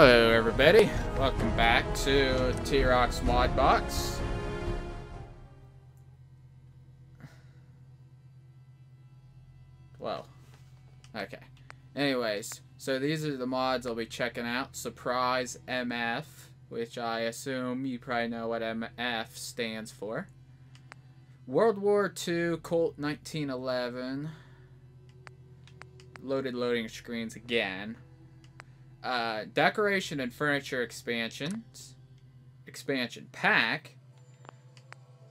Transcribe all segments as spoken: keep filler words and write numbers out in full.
Hello everybody, welcome back to T-Rock's Mod Box. Whoa. Okay. Anyways, so these are the mods I'll be checking out. Surprise M F, which I assume you probably know what M F stands for. World War Two Colt nineteen eleven. Loaded loading screens again. Uh, decoration and furniture expansions, expansion pack,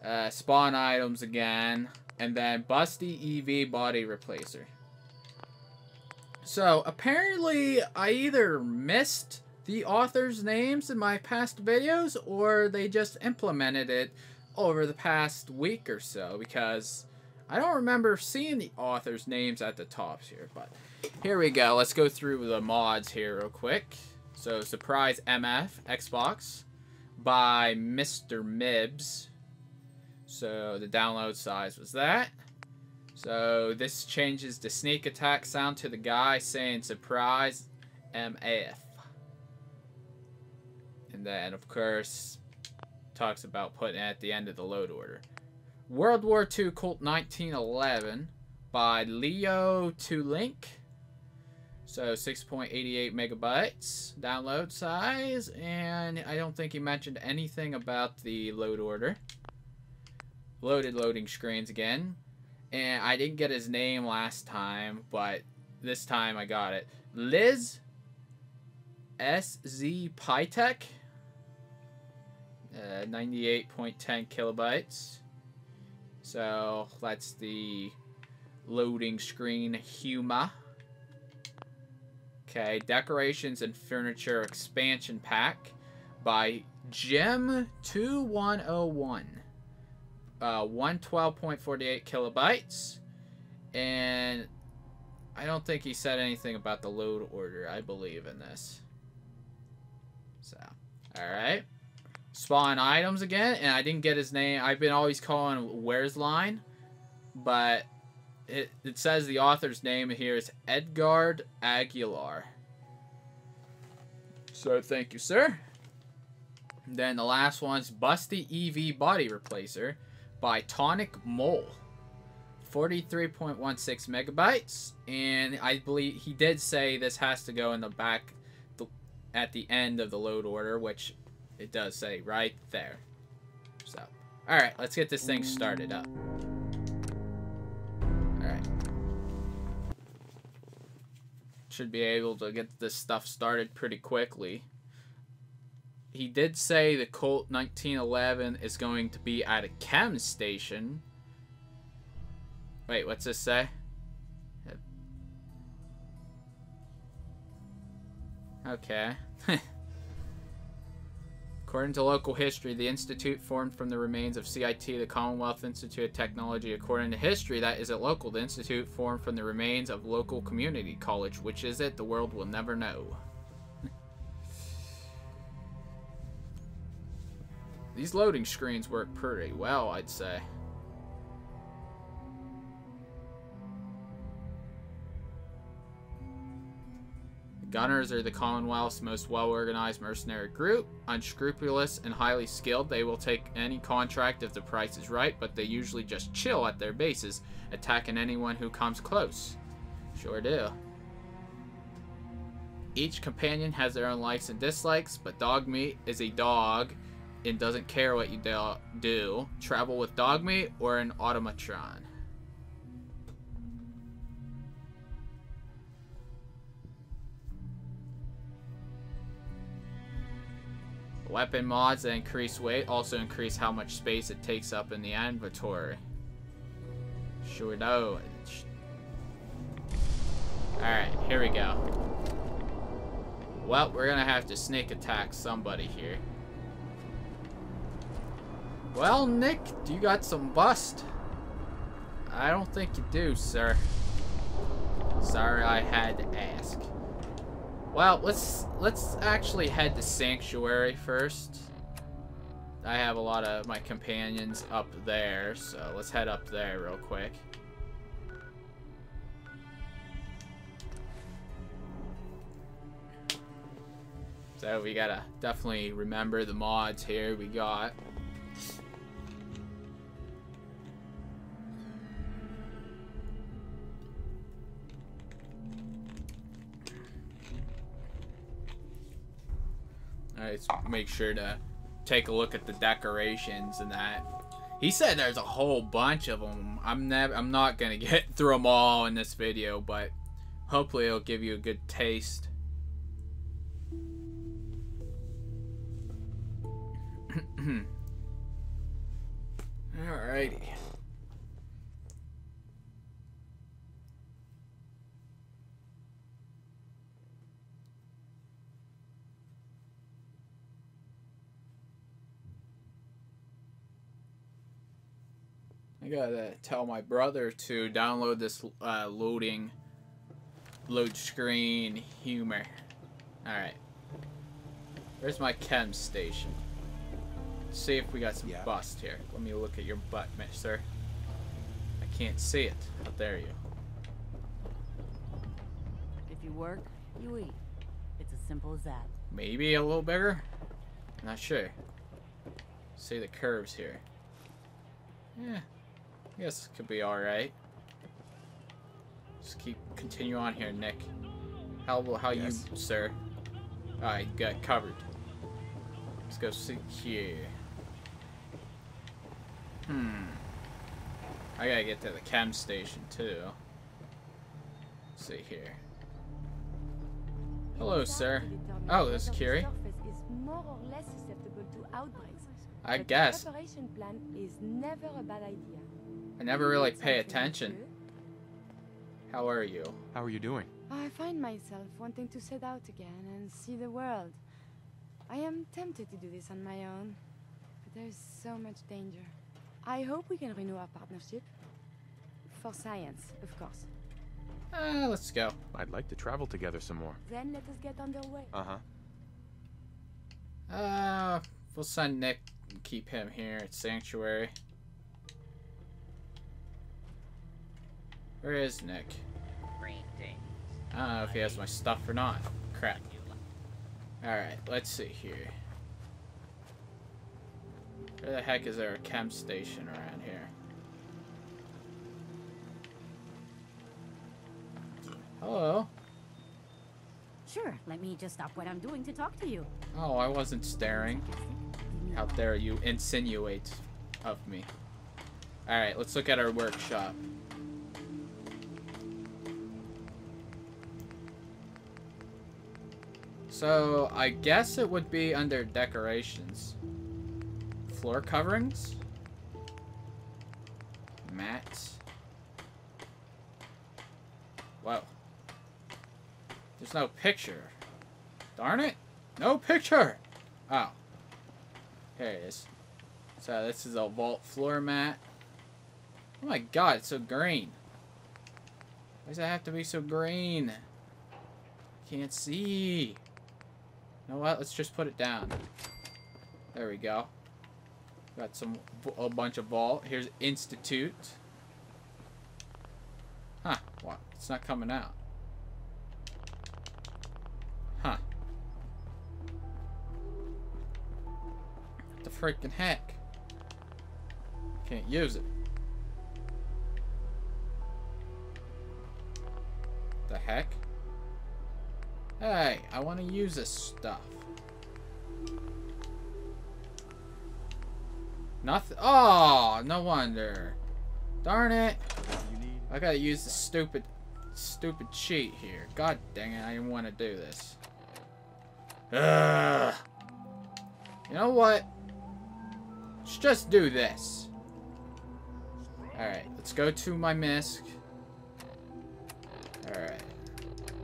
uh, spawn items again, and then busty E V body replacer. So apparently I either missed the authors' names in my past videos or they just implemented it over the past week or so, because I don't remember seeing the authors' names at the tops here, but here we go. Let's go through the mods here real quick. So, Surprise M F Xbox by Mister Mibs. So, the download size was that. So, this changes the sneak attack sound to the guy saying Surprise M F. And then, of course, talks about putting it at the end of the load order. World War Two Colt nineteen eleven by Leo two Link. So six point eight eight megabytes download size, and I don't think he mentioned anything about the load order. Loaded loading screens again, and I didn't get his name last time, but this time I got it. Liz S Z PyTek, uh, ninety-eight point one zero kilobytes. So that's the loading screen humor. Okay, decorations and furniture expansion pack by Jim two one oh one. Uh, one twelve point four eight kilobytes. And I don't think he said anything about the load order, I believe, in this. So, alright. Spawn items again, and I didn't get his name. I've been always calling Where's Line, but It, it says the author's name here is Edgard Aguilar. So thank you, sir. And then the last one's Busty E V Body Replacer by Tonic Mole. forty-three point one six megabytes. And I believe he did say this has to go in the back th- at the end of the load order, which it does say right there. So, alright, let's get this thing started up. Should be able to get this stuff started pretty quickly. He did say the Colt nineteen eleven is going to be at a chem station. Wait, what's this say? Okay. According to local history, the institute formed from the remains of C I T, the Commonwealth Institute of Technology. According to history, that isn't local. The institute formed from the remains of local community college. Which is it? The world will never know. These loading screens work pretty well, I'd say. Gunners are the Commonwealth's most well-organized mercenary group. Unscrupulous and highly skilled, they will take any contract if the price is right, but they usually just chill at their bases, attacking anyone who comes close. Sure do. Each companion has their own likes and dislikes, but dog meat is a dog and doesn't care what you do. Travel with dog meat or an automatron. Weapon mods that increase weight also increase how much space it takes up in the inventory. Sure do. Alright, here we go. Well, we're gonna have to sneak attack somebody here. Well, Nick, do you got some bust? I don't think you do, sir. Sorry I had to ask. Well, let's let's actually head to Sanctuary first. I have a lot of my companions up there, so let's head up there real quick. So we gotta definitely remember the mods here we got. Alright, so make sure to take a look at the decorations and that. He said there's a whole bunch of them. I'm never, I'm not gonna get through them all in this video, but hopefully it'll give you a good taste. Alrighty. I gotta tell my brother to download this uh, loading, load screen humor. Alright. Where's my chem station? Let's see if we got some yeah. bust here. Let me look at your butt, mister. I can't see it. Oh, there you go. If you work, you eat. It's as simple as that. Maybe a little bigger? Not sure. See the curves here. Yeah. I guess it could be alright. Just keep, continue on here, Nick. How will, how yes. you, sir? Alright, got covered. Let's go see here. Hmm. I gotta get to the chem station, too. Let's see here. Hello, sir. Oh, this is Kiri. I guess. I never really pay attention. How are you? How are you doing? I find myself wanting to set out again and see the world. I am tempted to do this on my own, but there is so much danger. I hope we can renew our partnership. For science, of course. Uh, let's go. I'd like to travel together some more. Then let us get underway. Uh-huh. Uh, we'll send Nick and keep him here at Sanctuary. Where is Nick? I don't know if he has my stuff or not. Crap. Alright, let's see here. Where the heck is there a chem station around here? Hello? Sure, let me just stop what I'm doing to talk to you. Oh, I wasn't staring. How dare you insinuate of me. Alright, let's look at our workshop. So, I guess it would be under decorations. Floor coverings? Mats? Whoa. There's no picture. Darn it! No picture! Oh. Here it is. So, this is a vault floor mat. Oh my god, it's so green. Why does it have to be so green? Can't see. You know what? Let's just put it down. There we go. Got some a bunch of vault. Here's Institute. Huh. What? It's not coming out. Huh. What the freaking heck? Can't use it. The heck? Hey, I want to use this stuff. Nothing. Oh, no wonder. Darn it. I gotta use the stupid, stupid cheat here. God dang it, I didn't want to do this. Ugh. You know what? Let's just do this. Alright, let's go to my misc. Alright.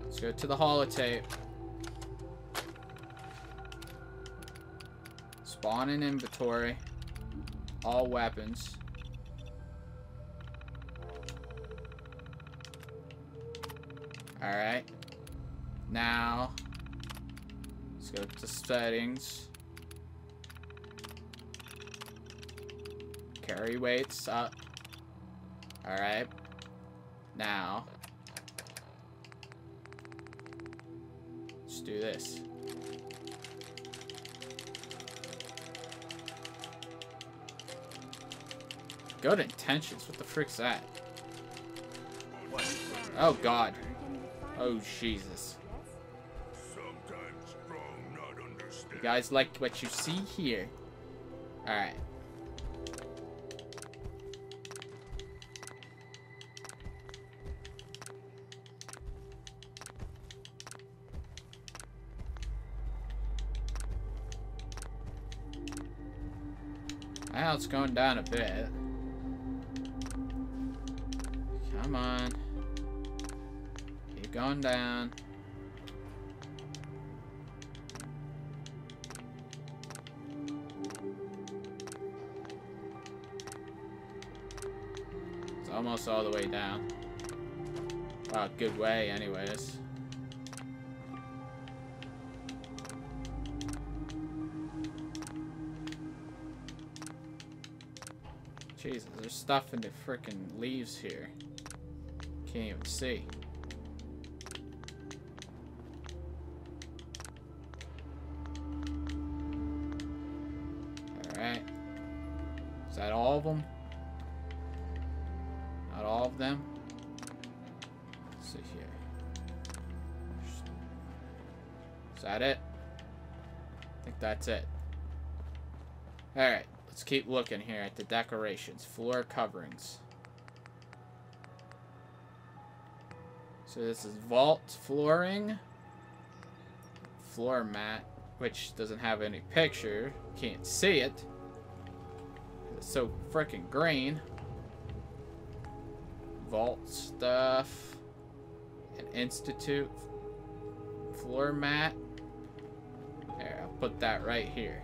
Let's go to the holotape. Spawn in inventory. All weapons. Alright. Now, let's go to settings. Carry weights up. Alright. Now, do this. Good intentions. What the frick's that? Oh God. Oh Jesus. You guys like what you see here? All right. Now it's going down a bit. Come on. Keep going down. It's almost all the way down. Wow, good way anyways. Jesus, there's stuff in the frickin' leaves here. Can't even see. Alright. Is that all of them? Not all of them? Let's see here. Is that it? I think that's it. Alright. Let's keep looking here at the decorations. Floor coverings. So this is vault flooring. Floor mat, which doesn't have any picture. Can't see it. It's so freaking green. Vault stuff. An institute. Floor mat. There, I'll put that right here.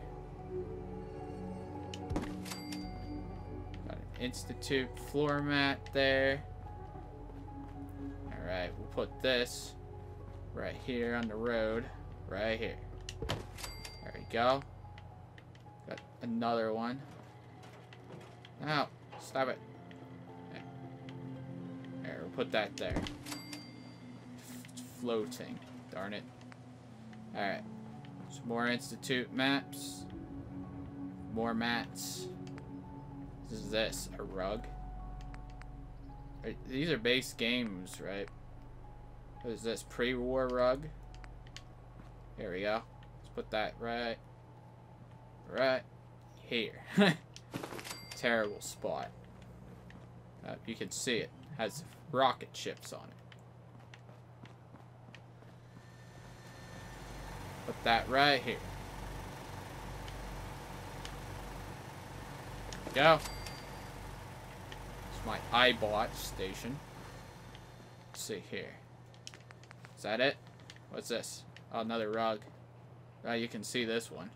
Institute floor mat there. Alright, we'll put this right here on the road. Right here. There we go. Got another one. No, stop it. There, we'll put that there. It's floating. Darn it. Alright. Some more institute maps. More mats. What is this? A rug? These are base games, right? What is this? Pre-war rug? Here we go. Let's put that right... right... here. Terrible spot. Uh, you can see it. It has rocket ships on it. Put that right here. Go. My iBot station. Let's see here. Is that it? What's this? Oh, another rug. Oh, you can see this one.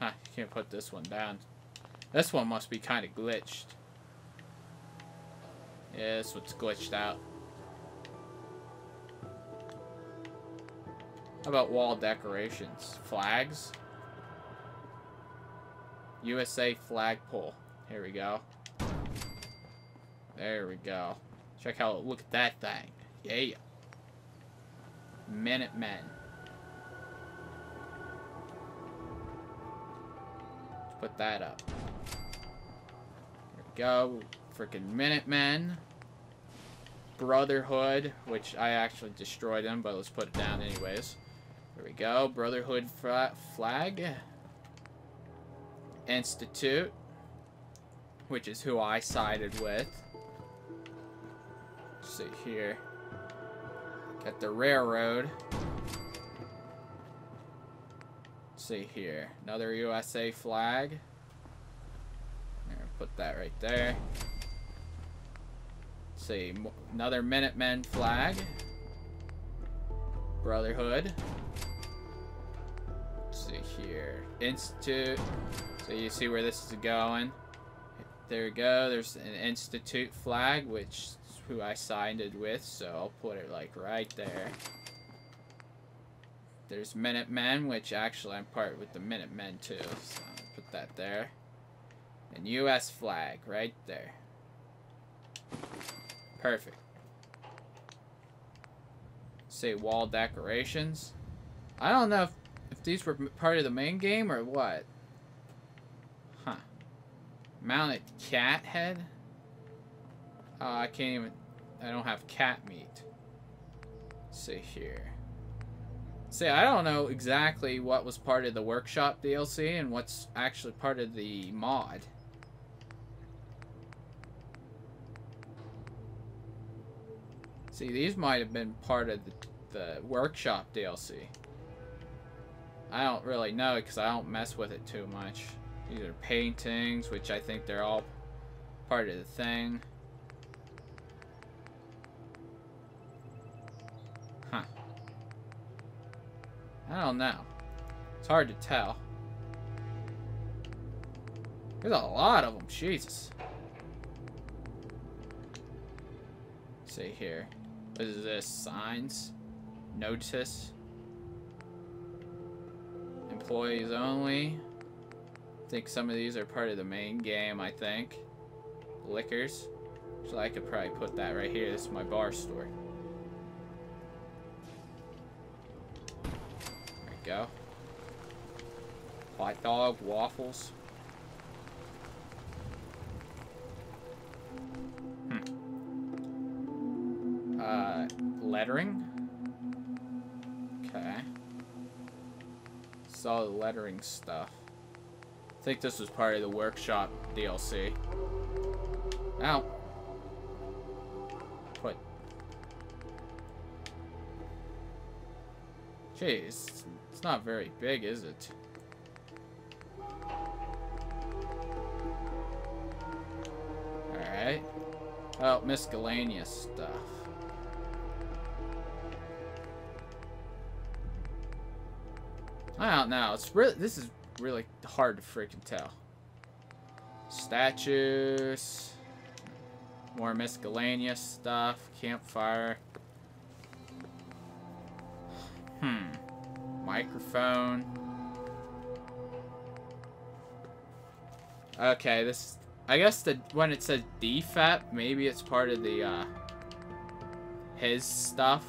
Huh, you can't put this one down. This one must be kind of glitched. Yeah, this one's glitched out. How about wall decorations? Flags? U S A flagpole. Here we go. There we go. Check how, look at that thing. Yeah. Minutemen. Let's put that up. There we go. Freaking Minutemen. Brotherhood, which I actually destroyed them, but let's put it down anyways. There we go. Brotherhood flag. Institute, which is who I sided with. Let's see here. Got the railroad. Let's see here. Another U S A flag. There, put that right there. Let's see. Another Minutemen flag. Brotherhood. Let's see here. Institute. So you see where this is going. There we go. There's an institute flag, which is who I signed it with, so I'll put it like right there. There's Minutemen, which actually I'm part with the Minutemen too, so I'll put that there. And U S flag right there. Perfect. Say wall decorations. I don't know if, if these were part of the main game or what. Mounted cat head? Oh, I can't even... I don't have cat meat. Let's see here. See, I don't know exactly what was part of the workshop D L C and what's actually part of the mod. See, these might have been part of the, the workshop D L C. I don't really know because I don't mess with it too much. These are paintings, which I think they're all part of the thing. Huh. I don't know. It's hard to tell. There's a lot of them. Jesus. Let's see here. What is this? Signs? Notice? Employees only. I think some of these are part of the main game, I think. Liquors. So I could probably put that right here. This is my bar store. There we go. Hot dog, waffles. Hmm. Uh, lettering. Okay. Saw the lettering stuff. I think this was part of the workshop D L C. Ow. Put. Jeez, it's not very big, is it? Alright. Oh, miscellaneous stuff. I don't know. It's really, this is really hard to freaking tell. Statues. More miscellaneous stuff. Campfire. Hmm. Microphone. Okay, this... I guess the when it says D FAP, maybe it's part of the, uh... his stuff.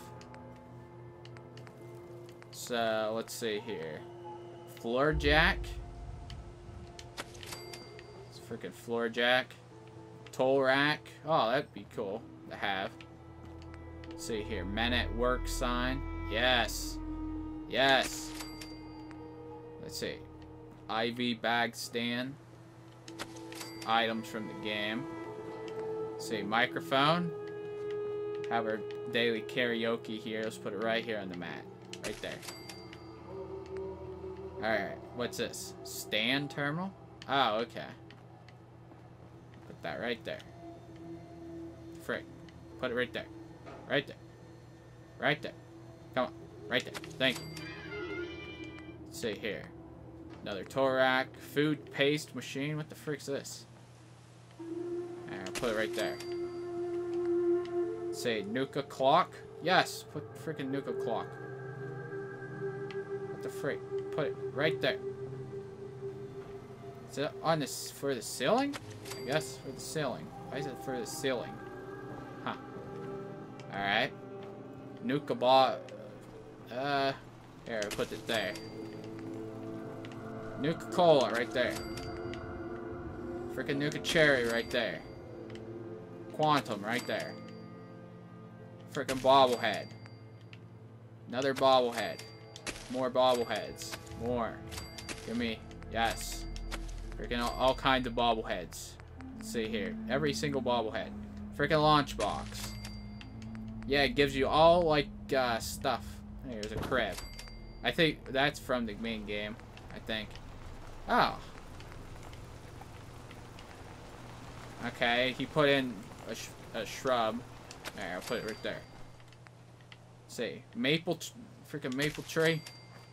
So, let's see here. Floor jack. It's a freaking floor jack. Toll rack. Oh, that'd be cool to have. Let's see here. Men at work sign. Yes. Yes. Let's see. I V bag stand. Items from the game. Let's see. Microphone. Have our daily karaoke here. Let's put it right here on the mat. Right there. Alright, what's this? Stand terminal? Oh, okay. Put that right there. Frick. Put it right there. Right there. Right there. Come on. Right there. Thank you. Let's see here. Another Torak. Food paste machine. What the frick's this? Alright, put it right there. Say Nuka clock. Yes, put frickin' Nuka clock. What the frick? Put it right there. Is it on this for the ceiling? I guess for the ceiling. Why is it for the ceiling? Huh. Alright. Nuka bar. Uh. Here, put it there. Nuka cola right there. Freaking Nuka cherry right there. Quantum right there. Freaking bobblehead. Another bobblehead. More bobbleheads. More. Give me. Yes. Freaking all, all kinds of bobbleheads. Let's see here. Every single bobblehead. Freaking launch box. Yeah, it gives you all, like, uh, stuff. Here's a crab. I think that's from the main game. I think. Oh. Okay, he put in a, sh a shrub. Alright, I'll put it right there. Let's see. Maple. Freaking maple tree.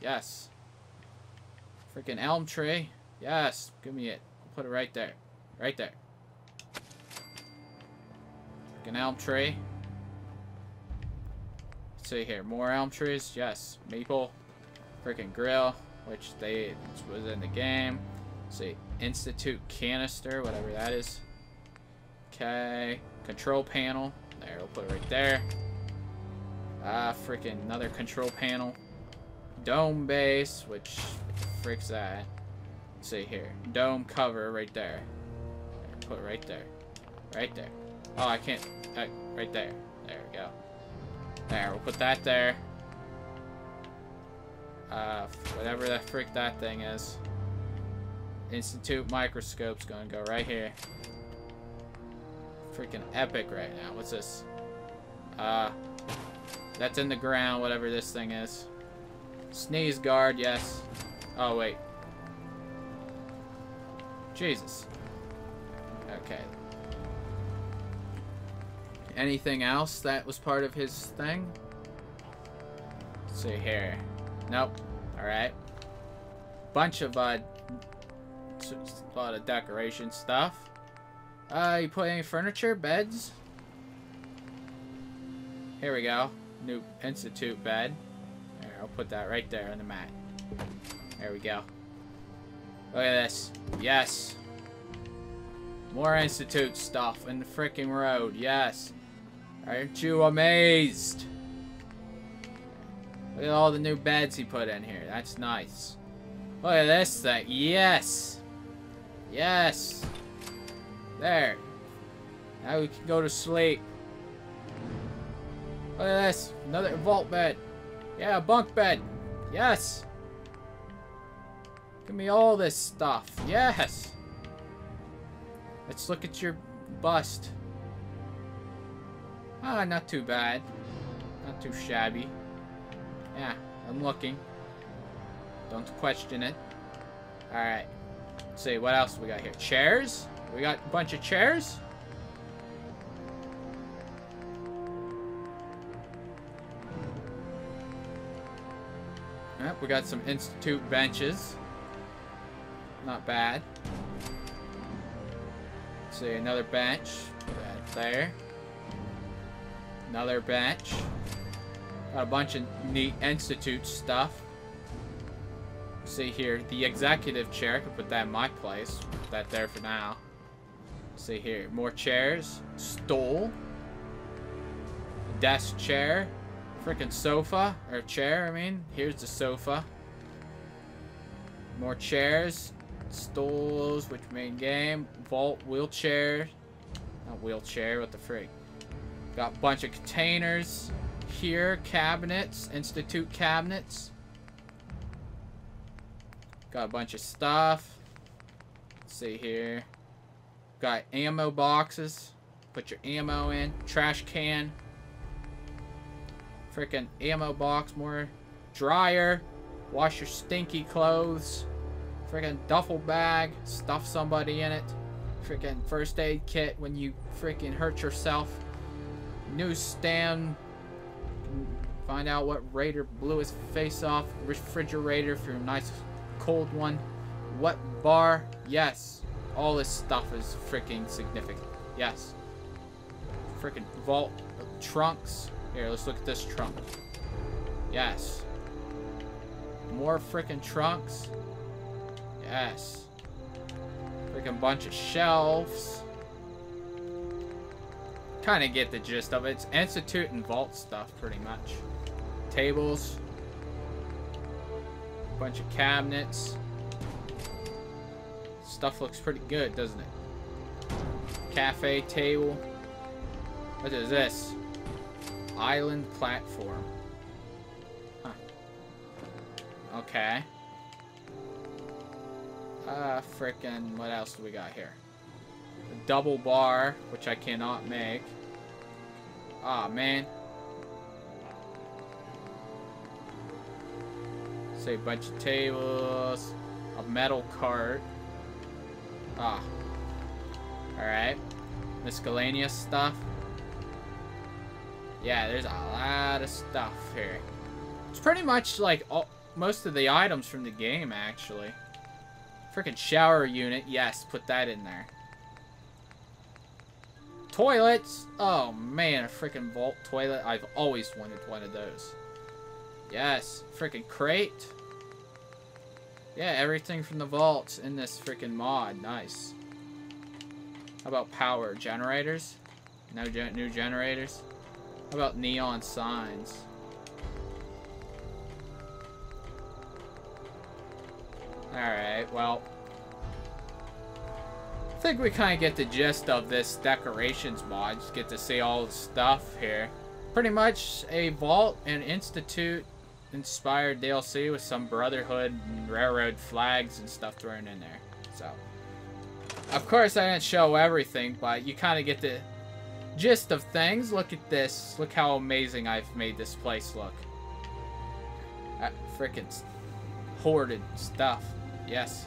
Yes. Freaking elm tree. Yes. Give me it. Put it right there. Right there. Freaking elm tree. Let's see here. More elm trees. Yes. Maple. Freaking grill. Which they was in the game. Let's see. Institute canister. Whatever that is. Okay. Control panel. There. We'll put it right there. Ah, uh, freaking another control panel. Dome base. Which... Frick's that. Let's see here. Dome cover right there. Put it right there. Right there. Oh, I can't. Uh, right there. There we go. There, we'll put that there. Uh, whatever that freak that thing is. Institute microscope's gonna go right here. Freaking epic right now. What's this? Uh, that's in the ground, whatever this thing is. Sneeze guard, yes. Oh, wait. Jesus. Okay. Anything else that was part of his thing? Let's see here. Nope. Alright. Bunch of, uh, a lot of decoration stuff. Uh, you put any furniture? Beds? Here we go. New institute bed. There, I'll put that right there on the mat. There we go. Look at this. Yes. More institute stuff in the freaking road. Yes. Aren't you amazed? Look at all the new beds he put in here. That's nice. Look at this thing. Yes. Yes. There. Now we can go to sleep. Look at this. Another vault bed. Yeah, a bunk bed. Yes. Give me all this stuff. Yes. Let's look at your bust. Ah, not too bad. Not too shabby. Yeah, I'm looking. Don't question it. Alright. Let's see, what else we got here? Chairs? We got a bunch of chairs? Yep, we got some institute benches. Not bad. Let's see, another bench. Put that there. Another bench. Got a bunch of neat institute stuff. See here, the executive chair. I can put that in my place. Put that there for now. See here, more chairs. Stool. Desk chair. Freaking sofa. Or chair, I mean. Here's the sofa. More chairs. Stools, which main game. Vault, wheelchair. Not wheelchair, what the freak. Got a bunch of containers. Here, cabinets. Institute cabinets. Got a bunch of stuff. Let's see here. Got ammo boxes. Put your ammo in. Trash can. Freaking ammo box. More dryer. Wash your stinky clothes. Freaking duffel bag. Stuff somebody in it. Freaking first aid kit when you freaking hurt yourself. Newsstand. Find out what raider blew his face off. Refrigerator for your nice cold one. What bar? Yes. All this stuff is freaking significant. Yes. Freaking vault trunks. Here, let's look at this trunk. Yes. More freaking trunks. Yes. Freaking bunch of shelves. Kind of get the gist of it. It's institute and vault stuff, pretty much. Tables. Bunch of cabinets. Stuff looks pretty good, doesn't it? Cafe table. What is this? Island platform. Huh. Okay. Uh, frickin' what else do we got here? A double bar, which I cannot make. Ah, man. Say a bunch of tables, a metal cart. Ah. Alright. Miscellaneous stuff. Yeah, there's a lot of stuff here. It's pretty much like all, most of the items from the game, actually. Freaking shower unit. Yes, put that in there. Toilets. Oh, man. A freaking vault toilet. I've always wanted one of those. Yes. Freaking crate. Yeah, everything from the vaults in this freaking mod. Nice. How about power generators? No gen- new generators? How about neon signs? Alright, well. think we kind of get the gist of this decorations mod. Just get to see all the stuff here. Pretty much a vault and institute inspired D L C with some Brotherhood and Railroad flags and stuff thrown in there. So, of course I didn't show everything, but you kind of get the gist of things. Look at this. Look how amazing I've made this place look. That frickin' hoarded stuff. Yes.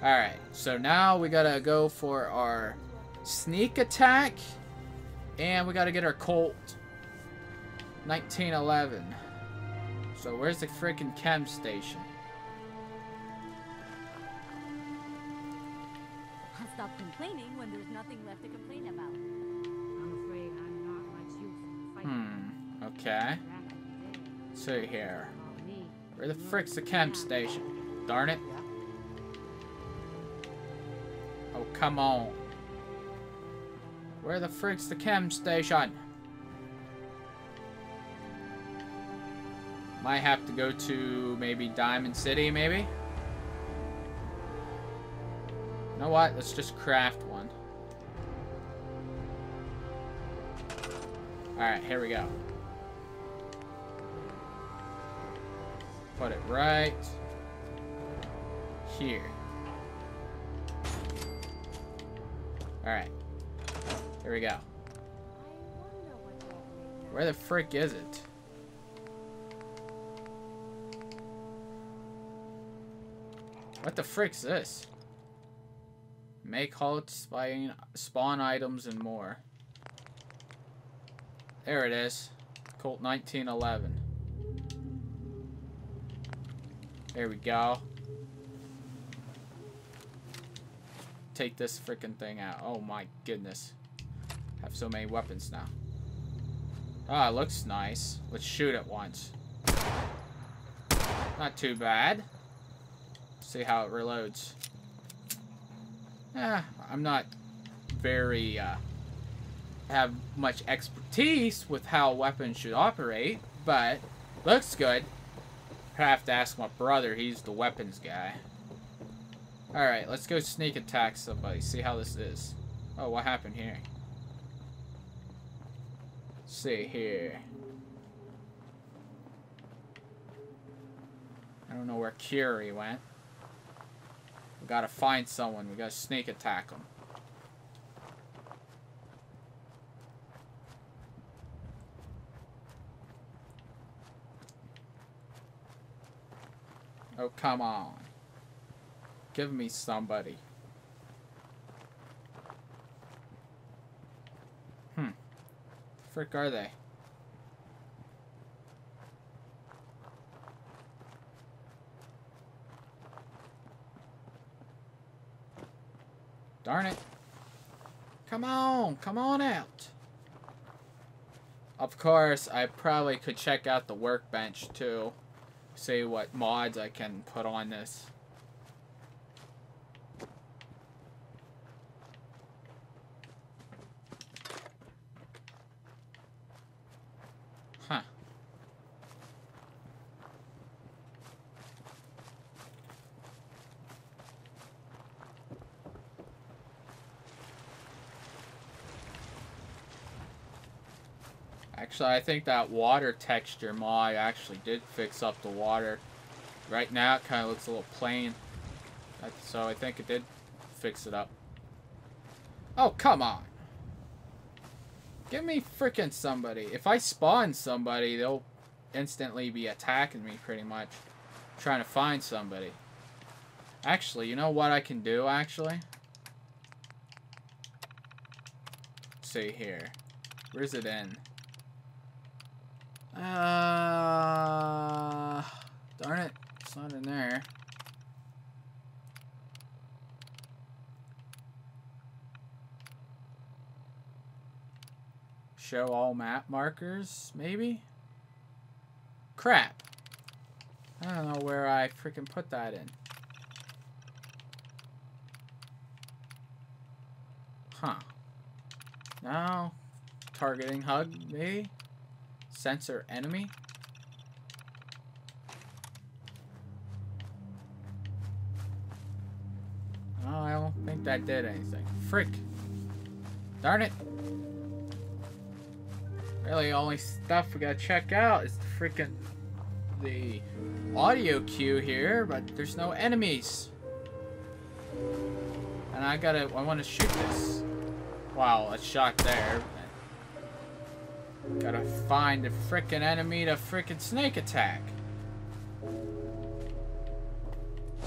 Alright, so now we gotta go for our sneak attack. And we gotta get our Colt nineteen eleven. So where's the freaking chem station? I'll stop complaining when there's nothing left to complain about. I'm afraid I'm not much use in fighting. Hmm, okay. Let's see here. Where the frick's the chem station? Darn it. Oh, come on. Where the frick's the chem station? Might have to go to maybe Diamond City, maybe? You know what? Let's just craft one. Alright, here we go. Put it right here. Alright. Here we go. Where the frick is it? What the frick's this? Make halt, spawn, spawn items, and more. There it is. Colt nineteen eleven. There we go. Take this freaking thing out. Oh my goodness. I have so many weapons now. Ah, oh, it looks nice. Let's shoot it once. Not too bad. See how it reloads. Eh, I'm not very, uh, have much expertise with how weapons should operate, but looks good. I have to ask my brother. He's the weapons guy. Alright, let's go sneak attack somebody. See how this is. Oh, what happened here? Let's see here. I don't know where Curie went. We gotta find someone. We gotta sneak attack them. Oh, come on. Give me somebody. Hmm. Frick are they? Darn it. Come on. Come on out. Of course, I probably could check out the workbench too. See what mods I can put on this. Actually, I think that water texture mod actually did fix up the water. Right now, it kind of looks a little plain. So I think it did fix it up. Oh, come on. Give me freaking somebody. If I spawn somebody, they'll instantly be attacking me pretty much. Trying to find somebody. Actually, you know what I can do, actually? Let's see here. Where's it in? Uh, darn it, it's not in there. Show all map markers, maybe? Crap. I don't know where I freaking put that in. Huh. Now, targeting hug, maybe? Sensor enemy? Oh, I don't think that did anything. Frick. Darn it. Really, only stuff we gotta check out is the freaking the audio cue here, but there's no enemies. And I gotta, I wanna shoot this. Wow, a shot there. Gotta find a freaking enemy to freaking snake attack.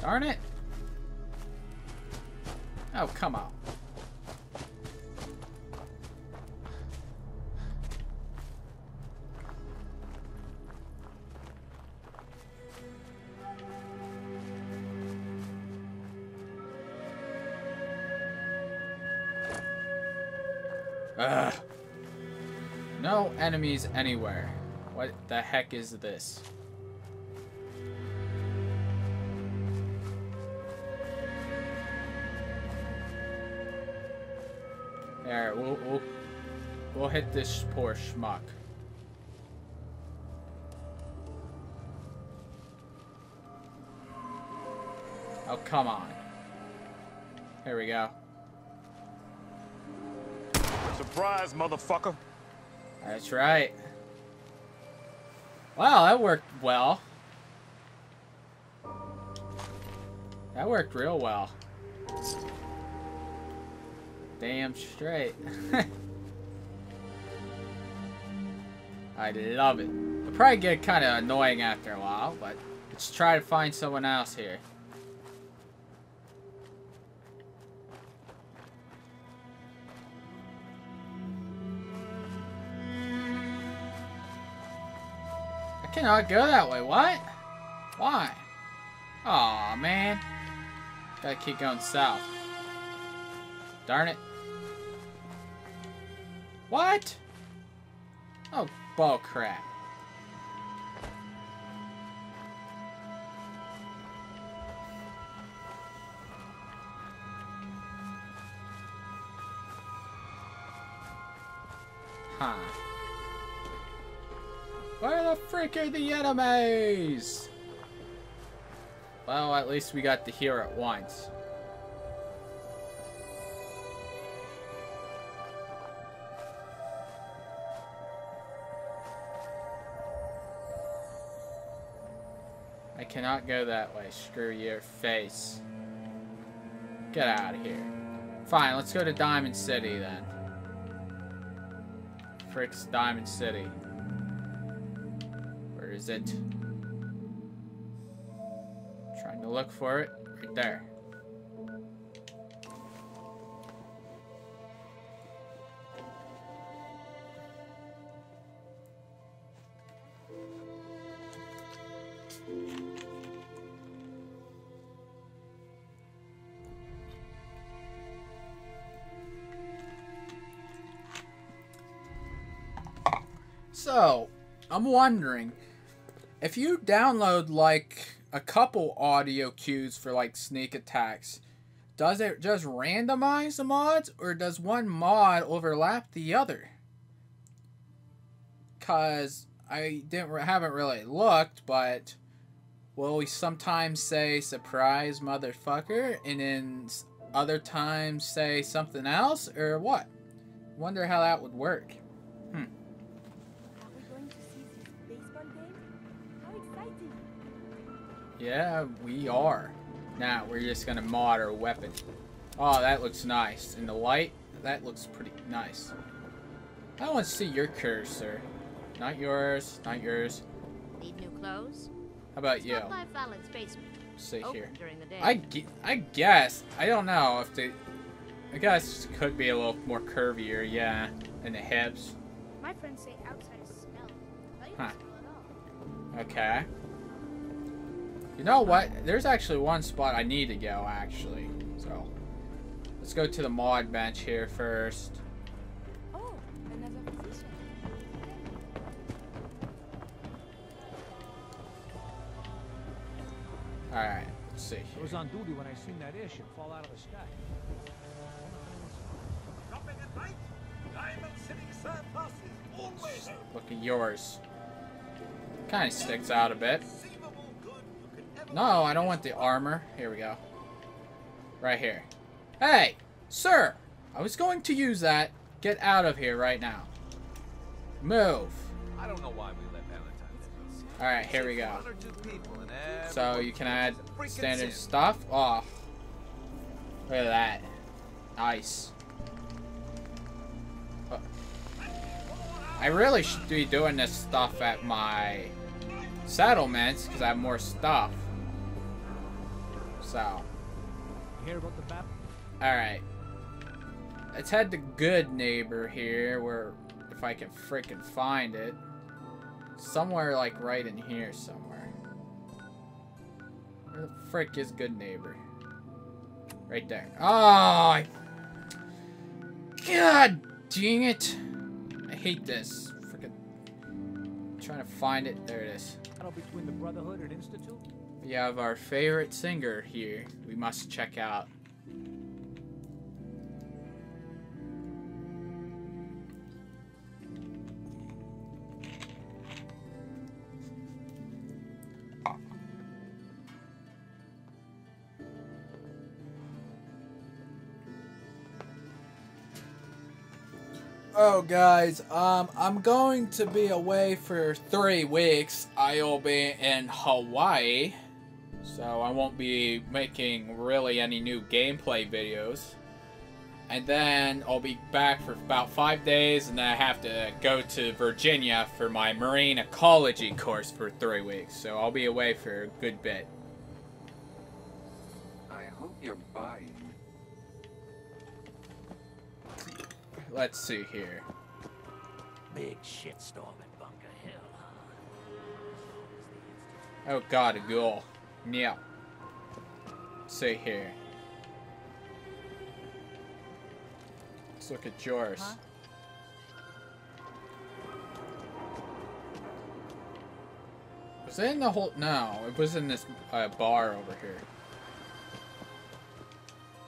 Darn it. Oh, come on. Ugh. No enemies anywhere. What the heck is this? Alright, we'll, we'll, we'll hit this poor schmuck. Oh, come on. Here we go. Surprise, motherfucker. That's right. Wow, that worked well. That worked real well. Damn straight. I love it. It'll probably get kind of annoying after a while, but let's try to find someone else here. I cannot go that way. What? Why? Aw, man. Gotta keep going south. Darn it. What? Oh, bull crap. Huh. Where the frick are the enemies? Well, at least we got to hear it once. Cannot go that way. Screw your face. Get out of here. Fine, let's go to Diamond City then. Frick's Diamond City. Where is it? Trying to look for it. Right there. So, I'm wondering, if you download, like, a couple audio cues for, like, sneak attacks, does it just randomize the mods, or does one mod overlap the other? Because I didn't, haven't really looked, but will we sometimes say, surprise, motherfucker, and then other times say something else, or what? Wonder how that would work. Hmm. Yeah, we are. Now, we're just gonna mod our weapon. Oh, that looks nice. In the light, that looks pretty nice. I want to see your cursor. Not yours, not yours. Need new clothes? How about you? Sit here. I, gu I guess, I don't know if they... I guess it could be a little more curvier, yeah, in the hips. My friends say outside smell. Huh. Okay. You know what? There's actually one spot I need to go, actually. So, let's go to the mod bench here first. Oh, another position. Alright, let's see. I was on duty when I seen that airship fall out of the sky. Dropping at night, Diamond City surpasses all ways. Look at yours. Kind of sticks out a bit. No, I don't want the armor. Here we go. Right here. Hey, sir, I was going to use that. Get out of here right now. Move. I don't know why we let Valentine's. All right, here we go. So you can add standard stuff. Oh, look at that. Nice. Oh. I really should be doing this stuff at my settlements because I have more stuff. So. Hear about the battle? All right. Let's head to Good Neighbor here, where if I can frickin' find it. Somewhere like right in here somewhere. Where the frick is Good Neighbor? Right there. Oh, I... God dang it. I hate this. Frickin' I'm trying to find it. There it is. Between the Brotherhood and Institute? We have our favorite singer here. We must check out. Oh guys, um, I'm going to be away for three weeks. I'll be in Hawaii, so I won't be making really any new gameplay videos. And then I'll be back for about five days, and then I have to go to Virginia for my marine ecology course for three weeks. So I'll be away for a good bit. I hope you're buying. Let's see here. Big shitstorm at Bunker Hill. Oh god, a ghoul. Yeah. Let's see here. Let's look at yours. Huh? Was it in the whole... No, it was in this uh, bar over here.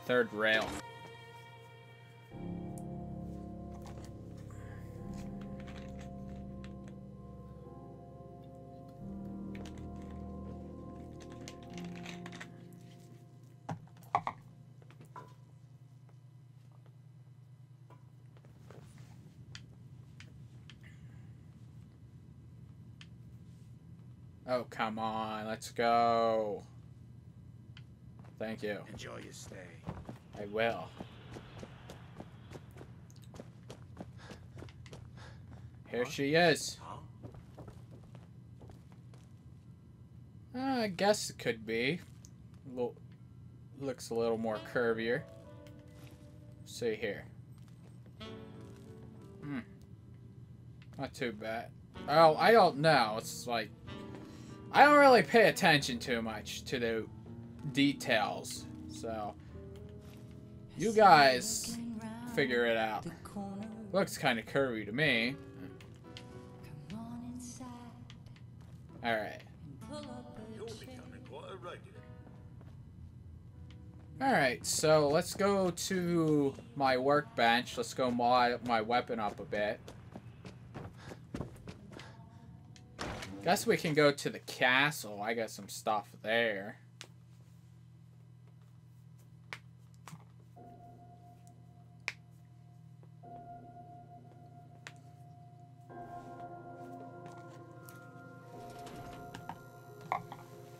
Third rail. Oh, come on. Let's go. Thank you. Enjoy your stay. I will. Here huh? she is. Huh? Uh, I guess it could be. A little, looks a little more curvier. Let's see here. Hmm. Not too bad. Oh, I don't know. It's like... I don't really pay attention too much to the details, so you guys figure it out. Looks kind of curvy to me. All right. All right, so let's go to my workbench. Let's go mod my weapon up a bit. Guess we can go to the castle. I got some stuff there.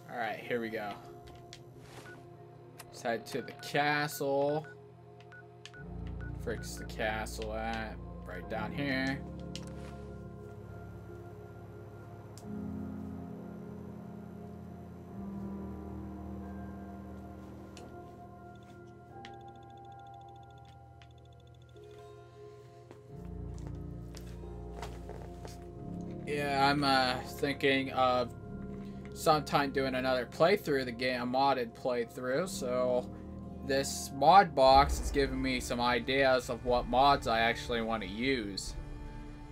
Alright, here we go. Let's head to the castle. Frick's the castle at? Right down here. Yeah, I'm uh, thinking of sometime doing another playthrough of the game, a modded playthrough, so this mod box is giving me some ideas of what mods I actually want to use.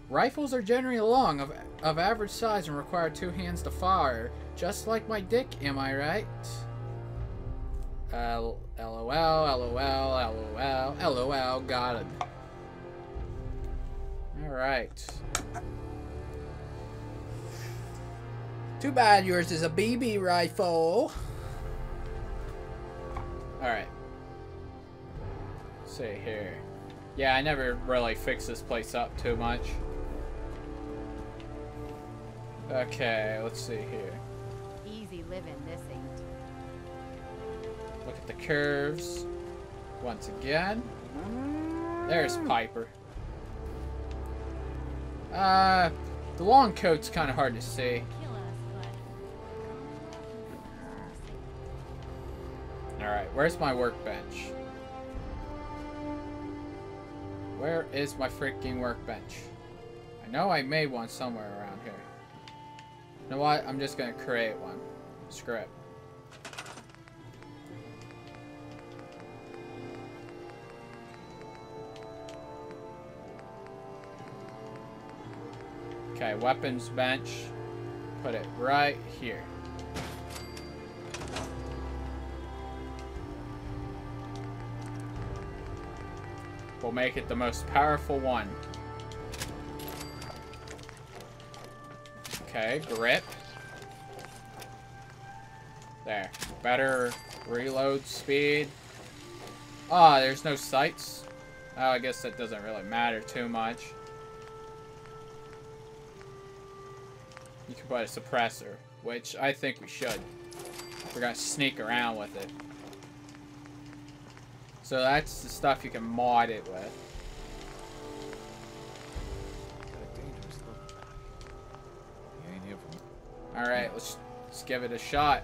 Rifles are generally long, of, of average size, and require two hands to fire, just like my dick, am I right? Uh, LOL, LOL, LOL, LOL, got it. Alright. Too bad yours is a B B rifle. Alright. see here. Yeah, I never really fixed this place up too much. Okay, let's see here. Easy living, this ain't. Look at the curves. Once again. There's Piper. Uh, the long coat's kind of hard to see. Alright, where's my workbench? Where is my freaking workbench? I know I made one somewhere around here. You know what? I'm just gonna create one. Screw it. Okay, weapons bench. Put it right here. We'll make it the most powerful one. Okay, grip. There. Better reload speed. Ah, oh, there's no sights. Oh, I guess that doesn't really matter too much. You can put a suppressor, which I think we should. We're gonna sneak around with it. So that's the stuff you can mod it with. Alright, let's, let's give it a shot.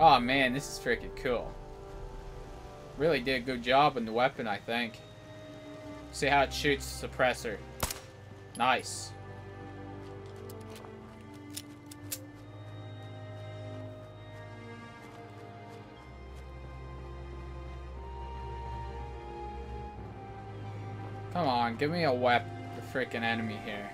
Oh man, this is freaking cool. Really did a good job on the weapon, I think. See how it shoots the suppressor. Nice. Come on, give me a wep- the freaking enemy here.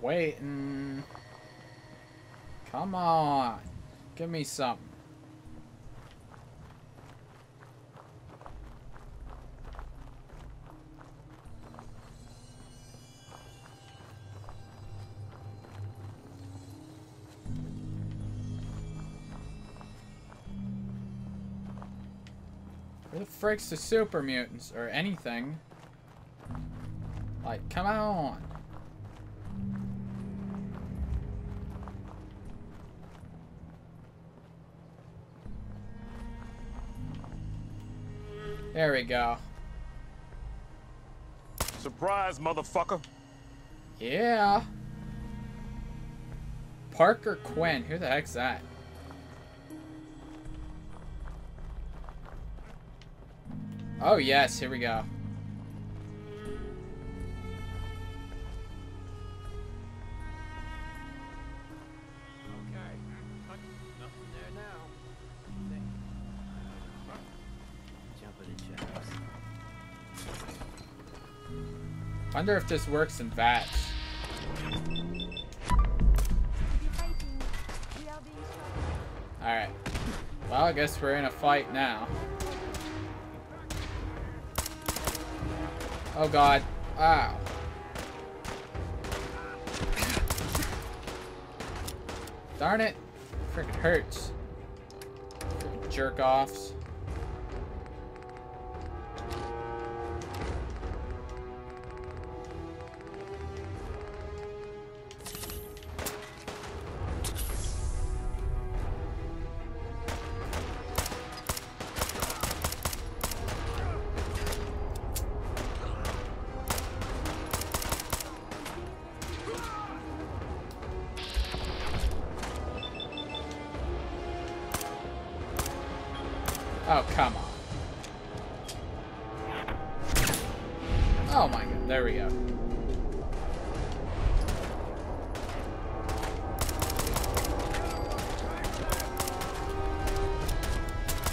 Waiting. Come on. Give me something. Where the frick's the super mutants or anything? Like, come on. There we go. Surprise, motherfucker. Yeah. Parker Quinn. Who the heck's that? Oh, yes. Here we go. I wonder if this works in V A T S. Alright. Well, I guess we're in a fight now. Oh god. Ow. Darn it. Freaking hurts. Frickin' jerk offs. Oh, come on. Oh my god, there we go.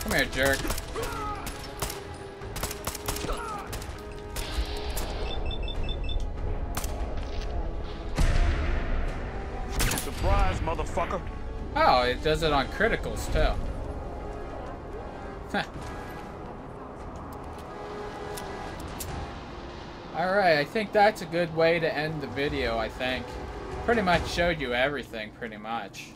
Come here, jerk. Surprise, motherfucker. Oh, it does it on criticals, too. Alright, I think that's a good way to end the video, I think. Pretty much showed you everything, pretty much.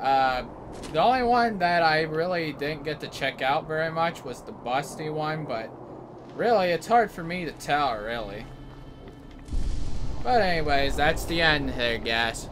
Uh, the only one that I really didn't get to check out very much was the busty one, but really, it's hard for me to tell, really. But anyways, that's the end here, guys.